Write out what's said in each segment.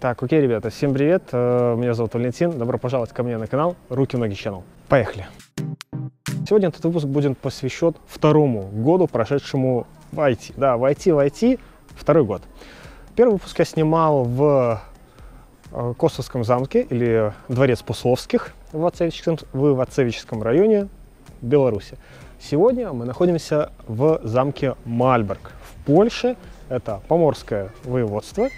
Так, окей, ребята, всем привет, меня зовут Валентин, добро пожаловать ко мне на канал Руки-ноги Channel. Поехали! Сегодня этот выпуск будет посвящен второму году, прошедшему в IT. Да, в IT, второй год. Первый выпуск я снимал в Косовском замке, или дворец Пословских в Ацевичском районе Беларуси. Сегодня мы находимся в замке Мальберг в Польше. Это поморское воеводство.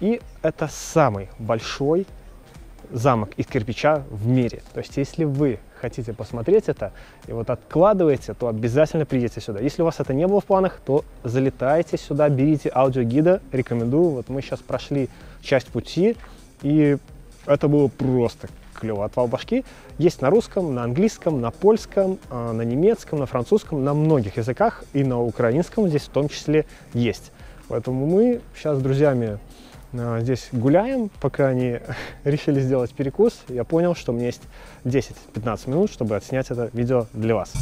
И это самый большой замок из кирпича в мире. То есть, если вы хотите посмотреть это и вот откладываете, то обязательно придите сюда. Если у вас это не было в планах, то залетайте сюда, берите аудиогида, рекомендую. Вот мы сейчас прошли часть пути, и это было просто клево, отвал башки. Есть на русском, на английском, на польском, на немецком, на французском, на многих языках, и на украинском здесь в том числе есть. Поэтому мы сейчас с друзьями здесь гуляем, пока они решили сделать перекус. Я понял, что у меня есть 10-15 минут, чтобы отснять это видео для вас.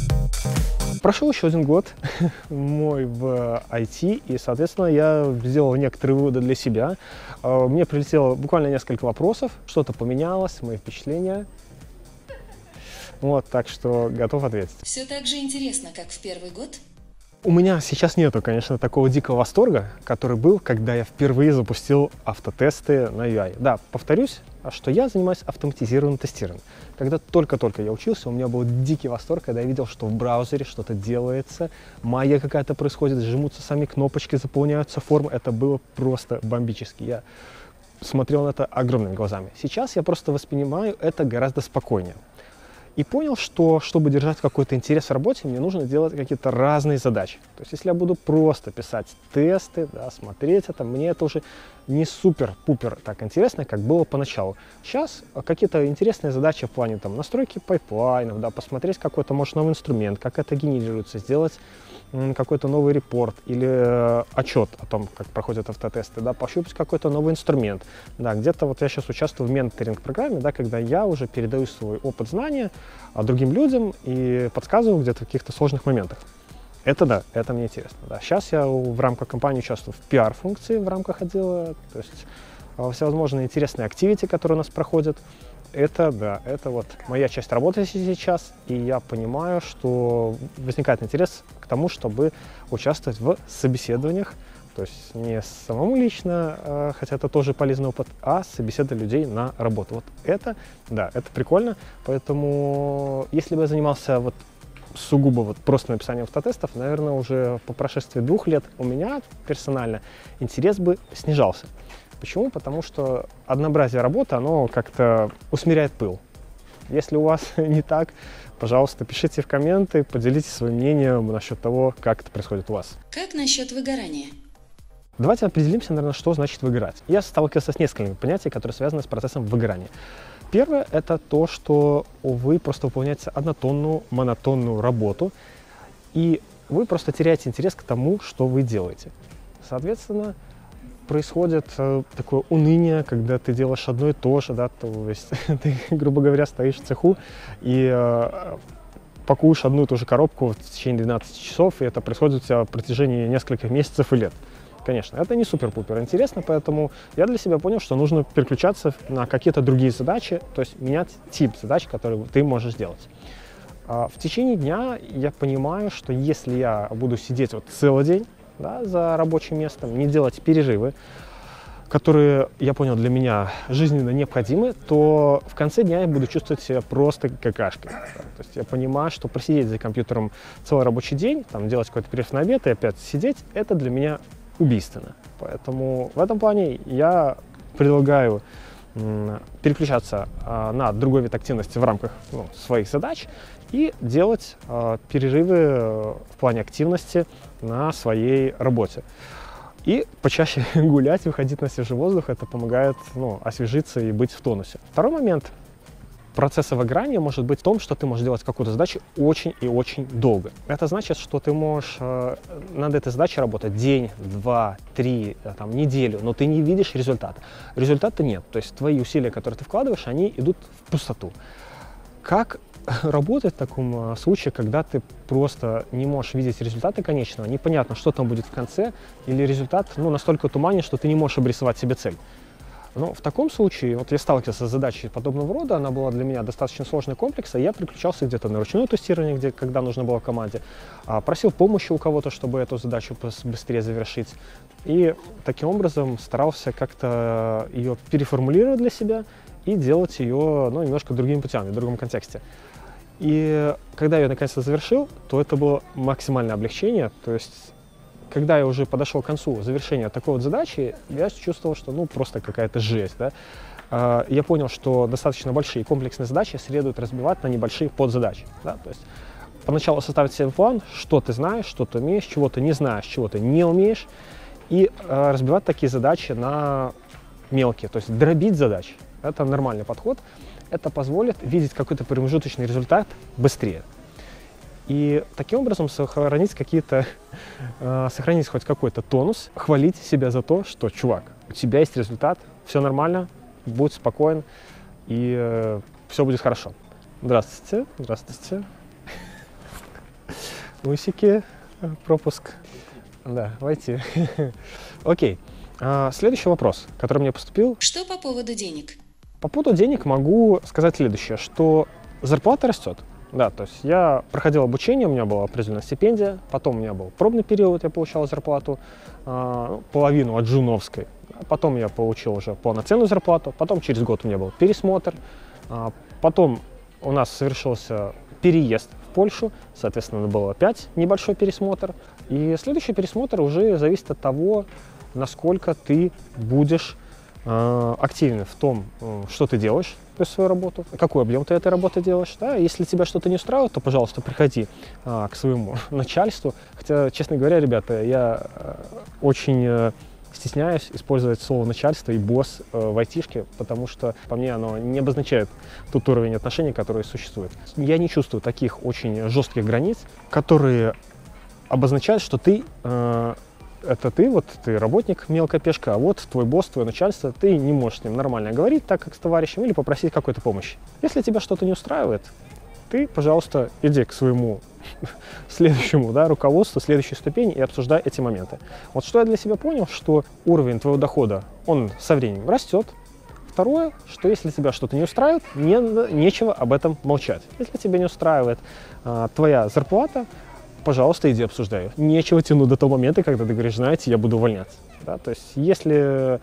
Прошел еще один год мой в IT, и, соответственно, я сделал некоторые выводы для себя. Мне прилетело буквально несколько вопросов, что-то поменялось, мои впечатления. Вот, так что готов ответить. Все так же интересно, как в первый год? У меня сейчас нету, конечно, такого дикого восторга, который был, когда я впервые запустил автотесты на UI. Да, повторюсь, что я занимаюсь автоматизированным тестированием. Когда только-только я учился, у меня был дикий восторг, когда я видел, что в браузере что-то делается, магия какая-то происходит, сжимутся сами кнопочки, заполняются формы. Это было просто бомбически. Я смотрел на это огромными глазами. Сейчас я просто воспринимаю это гораздо спокойнее. И понял, что, чтобы держать какой-то интерес в работе, мне нужно делать какие-то разные задачи. То есть, если я буду просто писать тесты, да, смотреть это, мне это уже не супер-пупер так интересно, как было поначалу. Сейчас какие-то интересные задачи в плане там, настройки пайплайнов, да, посмотреть какой-то, может, новый инструмент, как это генерируется, сделать какой-то новый репорт или отчет о том, как проходят автотесты, да, пощупать какой-то новый инструмент. Да, где-то вот я сейчас участвую в менторинг-программе, да, когда я уже передаю свой опыт, знания другим людям и подсказываю где-то в каких-то сложных моментах. Это да, это мне интересно. Да. Сейчас я в рамках компании участвую в пиар-функции в рамках отдела, то есть всевозможные интересные активити, которые у нас проходят. Это да, это вот моя часть работы сейчас, и я понимаю, что возникает интерес к тому, чтобы участвовать в собеседованиях, то есть не самому лично, хотя это тоже полезный опыт, а собеседовать людей на работу. Вот это, да, это прикольно, поэтому если бы я занимался вот сугубо вот просто написанием автотестов, наверное, уже по прошествии 2 лет у меня персонально интерес бы снижался. Почему? Потому что однообразие работы, оно как-то усмиряет пыл. Если у вас не так, пожалуйста, пишите в комменты, поделитесь своим мнением насчет того, как это происходит у вас. Как насчет выгорания? Давайте определимся, наверное, что значит выгорать. Я сталкивался с несколькими понятиями, которые связаны с процессом выгорания. Первое – это то, что вы просто выполняете однотонную, монотонную работу, и вы просто теряете интерес к тому, что вы делаете. Соответственно, происходит такое уныние, когда ты делаешь одно и то же, да, то есть ты, грубо говоря, стоишь в цеху и пакуешь одну и ту же коробку в течение 12 часов, и это происходит у тебя в протяжении нескольких месяцев и лет. Конечно, это не супер-пупер интересно, поэтому я для себя понял, что нужно переключаться на какие-то другие задачи, то есть менять тип задач, которые ты можешь делать. В течение дня я понимаю, что если я буду сидеть вот целый день, да, за рабочим местом, не делать перерывы, которые, я понял, для меня жизненно необходимы, то в конце дня я буду чувствовать себя просто какашкой. Да. То есть я понимаю, что просидеть за компьютером целый рабочий день, там, делать какой-то перерыв на обед и опять сидеть, это для меня убийственно. Поэтому в этом плане я предлагаю переключаться на другой вид активности в рамках своих задач и делать перерывы в плане активности на своей работе. И почаще гулять, выходить на свежий воздух, это помогает освежиться и быть в тонусе. Второй момент процесса выгорания может быть в том, что ты можешь делать какую-то задачу очень и очень долго. Это значит, что ты можешь над этой задачей работать день, два, три, там, неделю, но ты не видишь результата. Результата нет, то есть твои усилия, которые ты вкладываешь, они идут в пустоту. Как работать в таком случае, когда ты просто не можешь видеть результаты конечного, непонятно, что там будет в конце, или результат настолько туманен, что ты не можешь обрисовать себе цель? Но в таком случае, вот я сталкивался с задачей подобного рода, она была для меня достаточно сложной, комплекса, я переключался где-то на ручное тестирование, где, когда нужно было команде, просил помощи у кого-то, чтобы эту задачу быстрее завершить. И таким образом старался как-то ее переформулировать для себя и делать ее, ну, немножко другими путями, в другом контексте. И когда я ее наконец-то завершил, то это было максимальное облегчение, то есть когда я уже подошел к концу завершения такой вот задачи, я чувствовал, что ну просто какая-то жесть, да? Я понял, что достаточно большие комплексные задачи следует разбивать на небольшие подзадачи, да? То есть поначалу составить себе план, что ты знаешь, что ты умеешь, чего ты не знаешь, чего ты не умеешь, и разбивать такие задачи на мелкие, то есть дробить задачи. Это нормальный подход, это позволит видеть какой-то промежуточный результат быстрее. И таким образом сохранить хоть какой-то тонус, хвалить себя за то, что, чувак, у тебя есть результат, все нормально, будь спокоен, и все будет хорошо. Здравствуйте, здравствуйте. Усики, пропуск. Да, войти. Окей. Следующий вопрос, который мне поступил. Что по поводу денег? По поводу денег могу сказать следующее, что зарплата растет. Да, то есть я проходил обучение, у меня была определенная стипендия, потом у меня был пробный период, я получал зарплату, половину от джуновской, потом я получил уже полноценную зарплату, потом через год у меня был пересмотр, потом у нас совершился переезд в Польшу, соответственно, было опять небольшой пересмотр, и следующий пересмотр уже зависит от того, насколько ты будешь активен в том, что ты делаешь, то есть свою работу, какой объем ты этой работы делаешь. Да? Если тебя что-то не устраивает, то, пожалуйста, приходи к своему начальству. Хотя, честно говоря, ребята, я очень стесняюсь использовать слово «начальство» и «босс» в айтишке, потому что, по мне, оно не обозначает тот уровень отношений, который существует. Я не чувствую таких очень жестких границ, которые обозначают, что ты... Это ты, вот ты работник, мелкая пешка, а вот твой босс, твое начальство, ты не можешь с ним нормально говорить, так как с товарищем, или попросить какой-то помощи. Если тебя что-то не устраивает, ты, пожалуйста, иди к своему следующему, да, руководству, следующей ступени и обсуждай эти моменты. Вот что я для себя понял, что уровень твоего дохода, он со временем растет. Второе, что если тебя что-то не устраивает, нечего об этом молчать. Если тебя не устраивает твоя зарплата, пожалуйста, иди обсуждай. Нечего тянуть до того момента, когда ты говоришь, знаете, я буду увольняться. Да? То есть, если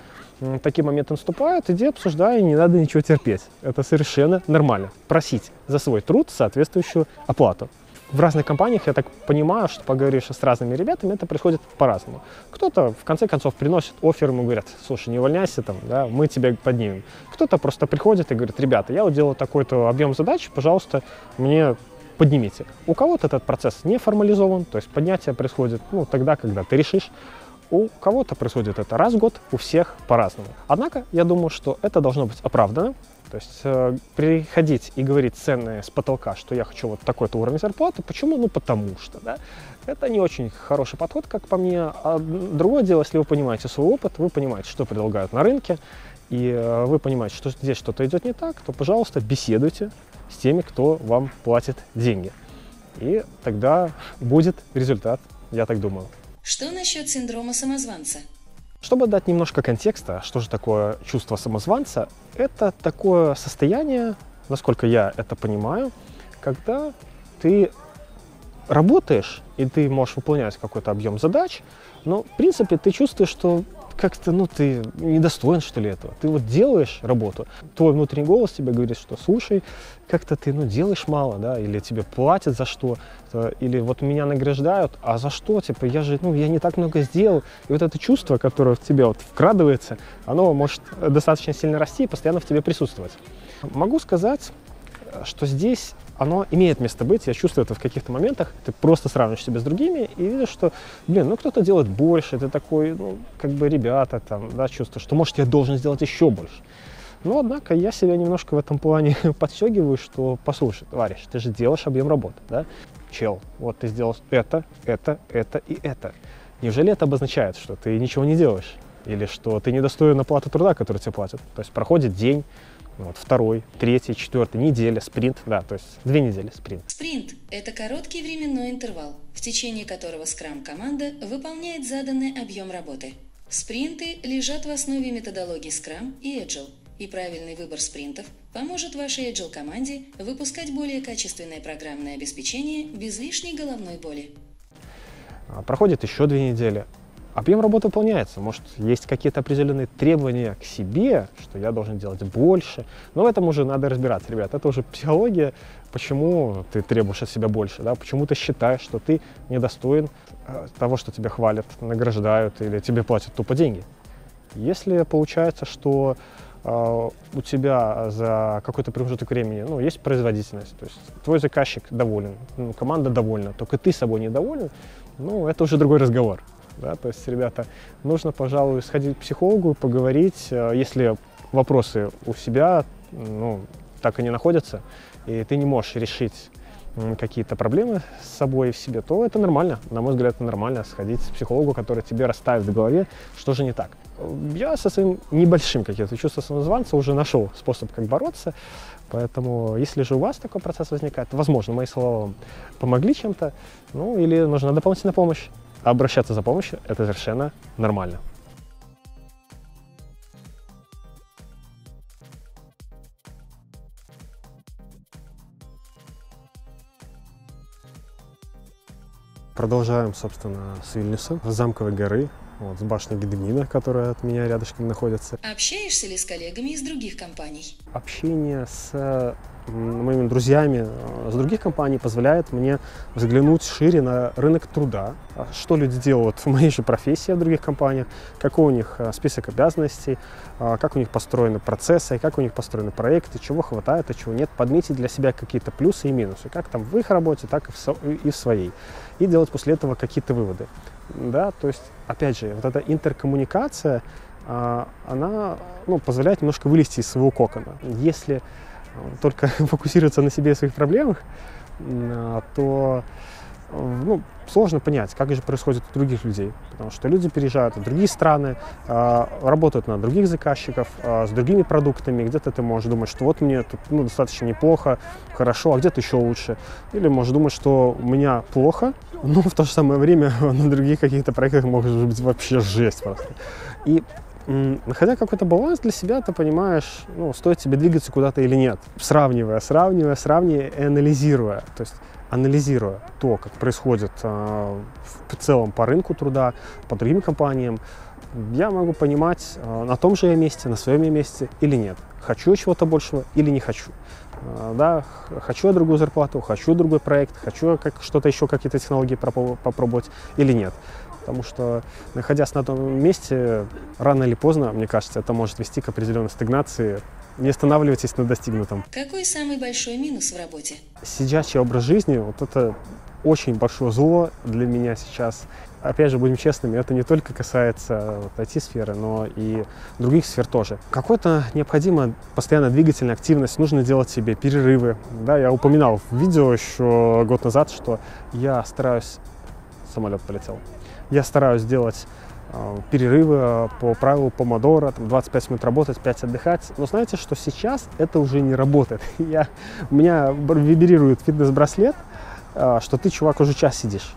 такие моменты наступают, иди обсуждай, не надо ничего терпеть. Это совершенно нормально. Просить за свой труд соответствующую оплату. В разных компаниях, я так понимаю, что поговоришь с разными ребятами, это происходит по-разному. Кто-то, в конце концов, приносит оффер, ему говорят, слушай, не увольняйся, там, да, мы тебя поднимем. Кто-то просто приходит и говорит, ребята, я уделал такой-то объем задач, пожалуйста, мне... поднимите. У кого-то этот процесс не формализован, то есть поднятие происходит ну, тогда, когда ты решишь. У кого-то происходит это раз в год, у всех по-разному. Однако, я думаю, что это должно быть оправдано. То есть приходить и говорить цены с потолка, что я хочу вот такой-то уровень зарплаты. Почему? Ну, потому что. Да? Это не очень хороший подход, как по мне. А другое дело, если вы понимаете свой опыт, вы понимаете, что предлагают на рынке, и вы понимаете, что здесь что-то идет не так, то, пожалуйста, беседуйте с теми, кто вам платит деньги. И тогда будет результат, я так думаю. Что насчет синдрома самозванца? Чтобы дать немножко контекста, что же такое чувство самозванца, это такое состояние, насколько я это понимаю, когда ты работаешь, и ты можешь выполнять какой-то объем задач, но, в принципе, ты чувствуешь, что как-то, ну, ты недостоин, что ли, этого. Ты вот делаешь работу, твой внутренний голос тебе говорит, что, слушай, как-то ты, ну, делаешь мало, да, или тебе платят за что, или вот меня награждают, а за что, типа, я же, ну, я не так много сделал. И вот это чувство, которое в тебя вот вкрадывается, оно может достаточно сильно расти и постоянно в тебе присутствовать. Могу сказать, что здесь оно имеет место быть, я чувствую это в каких-то моментах, ты просто сравниваешь себя с другими и видишь, что, блин, ну кто-то делает больше, ты такой, ну, как бы, ребята, там, да, чувствуешь, что, может, я должен сделать еще больше. Но, однако, я себя немножко в этом плане подстегиваю, что, послушай, товарищ, ты же делаешь объем работы, да? Чел, вот ты сделал это и это. Неужели это обозначает, что ты ничего не делаешь? Или что ты недостоин оплаты труда, который тебе платят? То есть проходит день, вот, второй, третий, четвертый, неделя, спринт, да, то есть 2 недели, спринт. Спринт – это короткий временной интервал, в течение которого скрам-команда выполняет заданный объем работы. Спринты лежат в основе методологий Scrum и Agile, и правильный выбор спринтов поможет вашей Agile команде выпускать более качественное программное обеспечение без лишней головной боли. Проходит еще 2 недели. Объем работы выполняется. Может, есть какие-то определенные требования к себе, что я должен делать больше. Но в этом уже надо разбираться, ребят. Это уже психология, почему ты требуешь от себя больше, да? Почему ты считаешь, что ты недостоин того, что тебя хвалят, награждают или тебе платят тупо деньги. Если получается, что у тебя за какой-то промежуток времени есть производительность, то есть твой заказчик доволен, команда довольна, только ты собой недоволен, это уже другой разговор. Да, то есть, ребята, нужно, пожалуй, сходить к психологу, поговорить, если вопросы у себя так и не находятся, и ты не можешь решить какие-то проблемы с собой и в себе, то это нормально, на мой взгляд, это нормально сходить к психологу, который тебе расставит в голове, что же не так. Я со своим небольшим, как я отвечу, со самозванца уже нашел способ, как бороться, поэтому если же у вас такой процесс возникает, возможно, мои слова вам помогли чем-то, или нужна дополнительная помощь. Обращаться за помощью – это совершенно нормально. Продолжаем, собственно, с Вильнюса, с замковой горы, с башни Гедмина, которая от меня рядышком находится. Общаешься ли с коллегами из других компаний? Общение с моими друзьями с других компаний позволяет мне взглянуть шире на рынок труда, что люди делают в моей же профессии в других компаниях, какой у них список обязанностей, как у них построены процессы, как у них построены проекты, чего хватает, а чего нет, подметить для себя какие-то плюсы и минусы, как там в их работе, так и в своей, и делать после этого какие-то выводы. Да, то есть, опять же, вот эта интеркоммуникация, она позволяет немножко вылезти из своего кокона. Если только фокусироваться на себе и своих проблемах, то сложно понять, как же происходит у других людей. Потому что люди переезжают в другие страны, работают на других заказчиков, с другими продуктами. Где-то ты можешь думать, что вот мне тут достаточно неплохо, хорошо, а где-то еще лучше. Или можешь думать, что у меня плохо, но в то же самое время на других каких-то проектах может быть вообще жесть просто. И находя какой-то баланс для себя, ты понимаешь, стоит тебе двигаться куда-то или нет. Сравнивая и анализируя. То есть анализируя то, как происходит в целом по рынку труда, по другим компаниям, я могу понимать, на том же я месте, на своем я месте или нет. Хочу я чего-то большего или не хочу. Да, хочу я другую зарплату, хочу другой проект, хочу я что-то еще, какие-то технологии попробовать или нет. Потому что, находясь на том месте, рано или поздно, мне кажется, это может вести к определенной стагнации. Не останавливайтесь на достигнутом. Какой самый большой минус в работе? Сидячий образ жизни, это очень большое зло для меня сейчас. Опять же, будем честными, это не только касается IT-сферы, но и других сфер тоже. Какой-то необходима постоянная двигательная активность, нужно делать себе перерывы. Да, я упоминал в видео еще год назад, что я стараюсь... Самолет полетел. Я стараюсь делать перерывы по правилу Помодоро, 25 минут работать, 5 отдыхать. Но знаете, что сейчас это уже не работает. У меня вибрирует фитнес-браслет, что ты, чувак, уже час сидишь.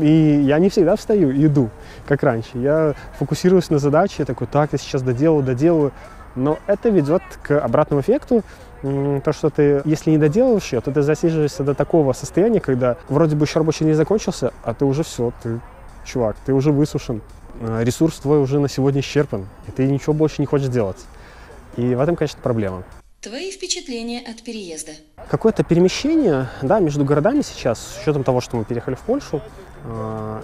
И я не всегда встаю и иду, как раньше. Я фокусируюсь на задаче, такой, так, я сейчас доделаю. Но это ведет к обратному эффекту. То, что ты, если не доделаешь ее, то ты засиживаешься до такого состояния, когда вроде бы еще рабочий день закончился, а ты уже все, чувак, ты уже высушен, ресурс твой уже на сегодня исчерпан, и ты ничего больше не хочешь делать. И в этом, конечно, проблема. Твои впечатления от переезда? Какое-то перемещение, да, между городами сейчас, с учетом того, что мы переехали в Польшу,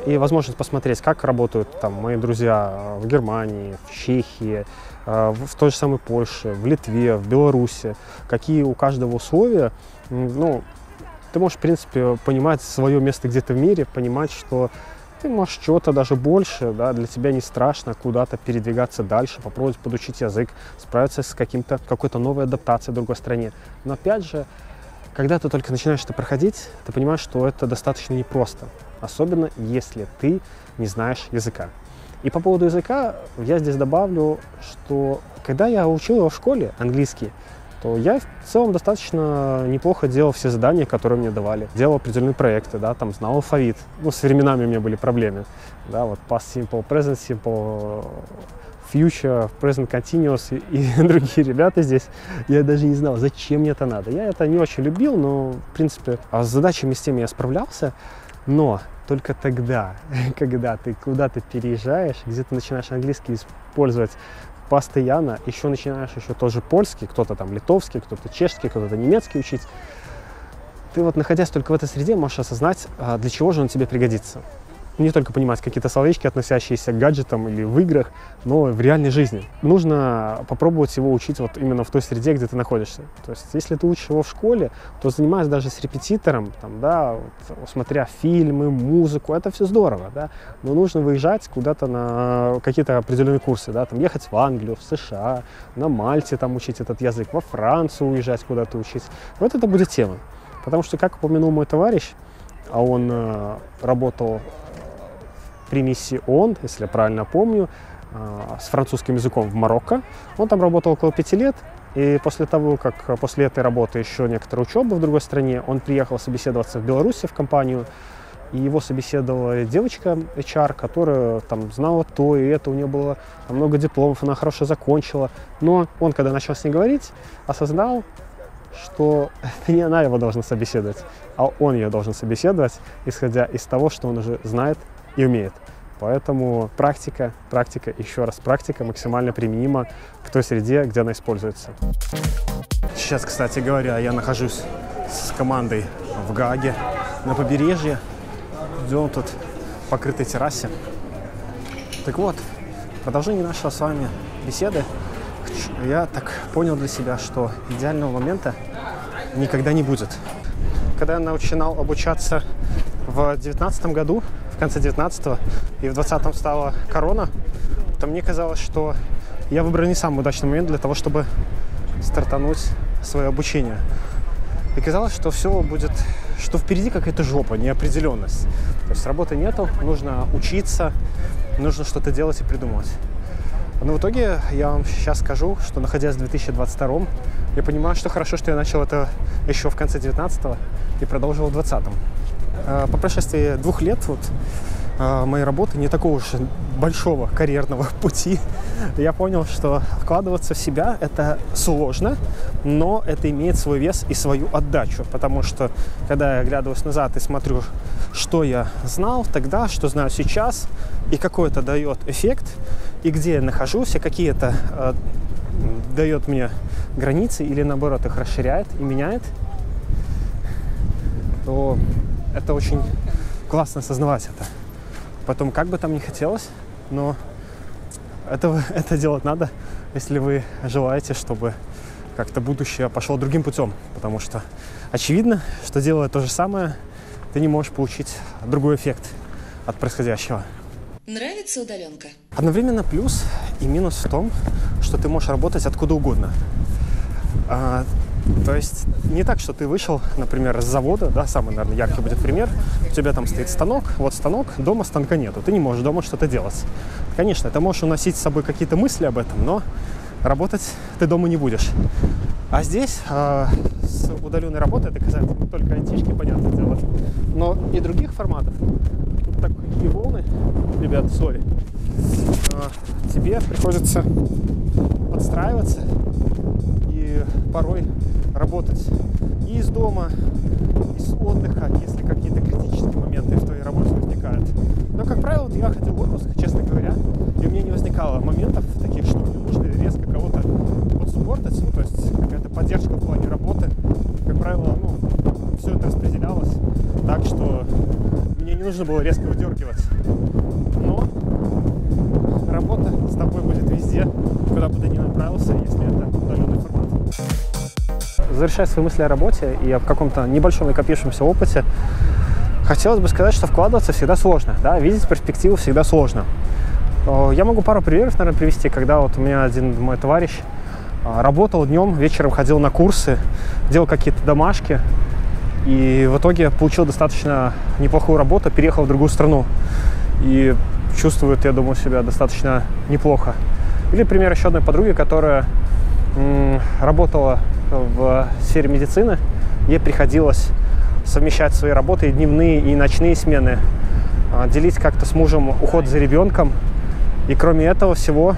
и возможность посмотреть, как работают там мои друзья в Германии, в Чехии, в той же самой Польше, в Литве, в Беларуси, какие у каждого условия, ты можешь, в принципе, понимать свое место где-то в мире, понимать, что ты можешь чего-то даже больше, да, для тебя не страшно куда-то передвигаться дальше, попробовать подучить язык, справиться с какой-то новой адаптацией в другой стране. Но опять же, когда ты только начинаешь это проходить, ты понимаешь, что это достаточно непросто, особенно если ты не знаешь языка. И по поводу языка я здесь добавлю, что когда я учил его в школе, английский, то я в целом достаточно неплохо делал все задания, которые мне давали. Делал определенные проекты, да, там знал алфавит. Ну, с временами у меня были проблемы. Да, вот past simple, present simple, future, present continuous и другие ребята здесь. Я даже не знал, зачем мне это надо. Я это не очень любил, но, в принципе, с задачами с теми я справлялся. Но только тогда, когда ты куда-то переезжаешь, где ты начинаешь английский использовать постоянно, еще начинаешь еще тоже польский, кто-то там литовский, кто-то чешский, кто-то немецкий учить, ты вот, находясь только в этой среде, можешь осознать, для чего же он тебе пригодится. Не только понимать какие-то словечки, относящиеся к гаджетам или в играх, но и в реальной жизни. Нужно попробовать его учить вот именно в той среде, где ты находишься. То есть, если ты учишь его в школе, то занимаясь даже с репетитором, там, да, вот, смотря фильмы, музыку, это все здорово, да, но нужно выезжать куда-то на какие-то определенные курсы, да, там, ехать в Англию, в США, на Мальте там учить этот язык, во Францию уезжать куда-то учить. Вот это будет тема. Потому что, как упомянул мой товарищ, а он работал при миссии ООН, если я правильно помню, с французским языком в Марокко. Он там работал около 5 лет, и после того, как после этой работы еще некоторая учеба в другой стране, он приехал собеседоваться в Беларуси в компанию, и его собеседовала девочка HR, которая там знала то и это, у нее было много дипломов, она хорошо закончила, но он, когда начал с ней говорить, осознал, что это не она его должна собеседовать, а он ее должен собеседовать, исходя из того, что он уже знает и умеет. Поэтому практика, практика, еще раз практика максимально применима к той среде, где она используется. Сейчас, кстати говоря, я нахожусь с командой в Гааге на побережье. Идем тут по крытой террасе. Так вот, в продолжение нашей с вами беседы я так понял для себя, что идеального момента никогда не будет. Когда я начинал обучаться в 2019 году, в конце 19-го, и в 20-м стала корона, то мне казалось, что я выбрал не самый удачный момент для того, чтобы стартануть свое обучение. И казалось, что все будет, что впереди какая-то жопа, неопределенность. То есть работы нету, нужно учиться, нужно что-то делать и придумывать. Но в итоге я вам сейчас скажу, что, находясь в 2022-м, я понимаю, что хорошо, что я начал это еще в конце 19-го и продолжил в 20-м. По прошествии 2 лет вот, моей работы, не такого уж большого карьерного пути, я понял, что вкладываться в себя – это сложно, но это имеет свой вес и свою отдачу. Потому что, когда я оглядываюсь назад и смотрю, что я знал тогда, что знаю сейчас, и какой это дает эффект, и где я нахожусь, и какие это дает мне границы, или наоборот их расширяет и меняет, то это очень классно осознавать это. Потом, как бы там ни хотелось, но это делать надо, если вы желаете, чтобы как-то будущее пошло другим путем. Потому что очевидно, что делая то же самое, ты не можешь получить другой эффект от происходящего. Нравится удаленка? Одновременно плюс и минус в том, что ты можешь работать откуда угодно. То есть не так, что ты вышел, например, с завода, да, самый, наверное, яркий будет пример, у тебя там стоит станок, вот станок, дома станка нету, ты не можешь дома что-то делать. Конечно, ты можешь уносить с собой какие-то мысли об этом, но работать ты дома не будешь. А здесь с удаленной работой, это касается не только айтишки, понятное дело, но и других форматов. Тут такие волны, ребят, сори. Тебе приходится подстраиваться и порой работать и из дома, и с отдыха, если какие-то критические моменты в твоей работе возникают. Но, как правило, я ходил в отпуск, честно говоря, и у меня не возникало моментов таких, что мне нужно резко кого-то подсуппортить, ну, то есть какая-то поддержка в плане работы. Как правило, ну, все это распределялось так, что мне не нужно было резко выдергивать. Но работа с тобой будет везде, куда бы ты ни направился, если это удаленный формат. Завершая свои мысли о работе и о каком-то небольшом накопившемся опыте, хотелось бы сказать, что вкладываться всегда сложно, да? Видеть перспективу всегда сложно. Я могу пару примеров, наверное, привести, когда вот у меня один мой товарищ работал днем, вечером ходил на курсы, делал какие-то домашки, и в итоге получил достаточно неплохую работу, переехал в другую страну. И чувствует, я думаю, себя достаточно неплохо. Или пример еще одной подруги, которая работала в сфере медицины, где приходилось совмещать свои работы, и дневные, и ночные смены, делить как-то с мужем уход за ребенком. И кроме этого всего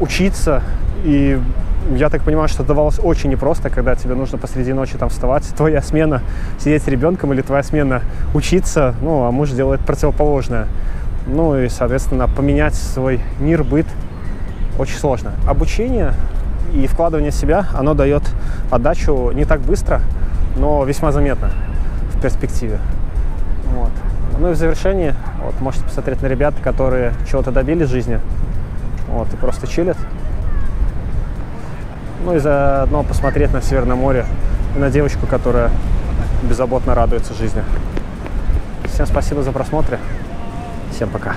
учиться. И я так понимаю, что давалось очень непросто, когда тебе нужно посреди ночи там вставать, твоя смена сидеть с ребенком или твоя смена учиться, ну, а муж делает противоположное. Ну и, соответственно, поменять свой мир, быт очень сложно. Обучение и вкладывание в себя, оно дает отдачу не так быстро, но весьма заметно в перспективе. Вот. Ну и в завершении, вот, можете посмотреть на ребят, которые чего-то добились в жизни, вот, и просто чилят. Ну и заодно посмотреть на Северное море и на девочку, которая беззаботно радуется жизни. Всем спасибо за просмотр. Всем пока.